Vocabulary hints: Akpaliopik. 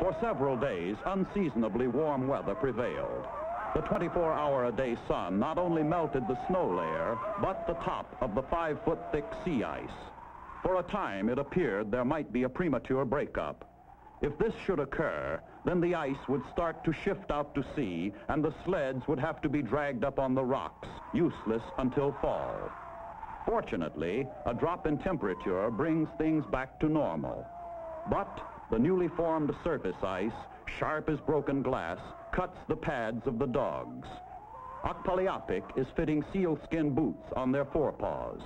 For several days, unseasonably warm weather prevailed. The 24-hour-a-day sun not only melted the snow layer, but the top of the 5-foot-thick sea ice. For a time, it appeared there might be a premature breakup. If this should occur, then the ice would start to shift out to sea, and the sleds would have to be dragged up on the rocks, useless until fall. Fortunately, a drop in temperature brings things back to normal. But the newly formed surface ice, sharp as broken glass, cuts the pads of the dogs. Akpaliopik is fitting sealskin boots on their forepaws.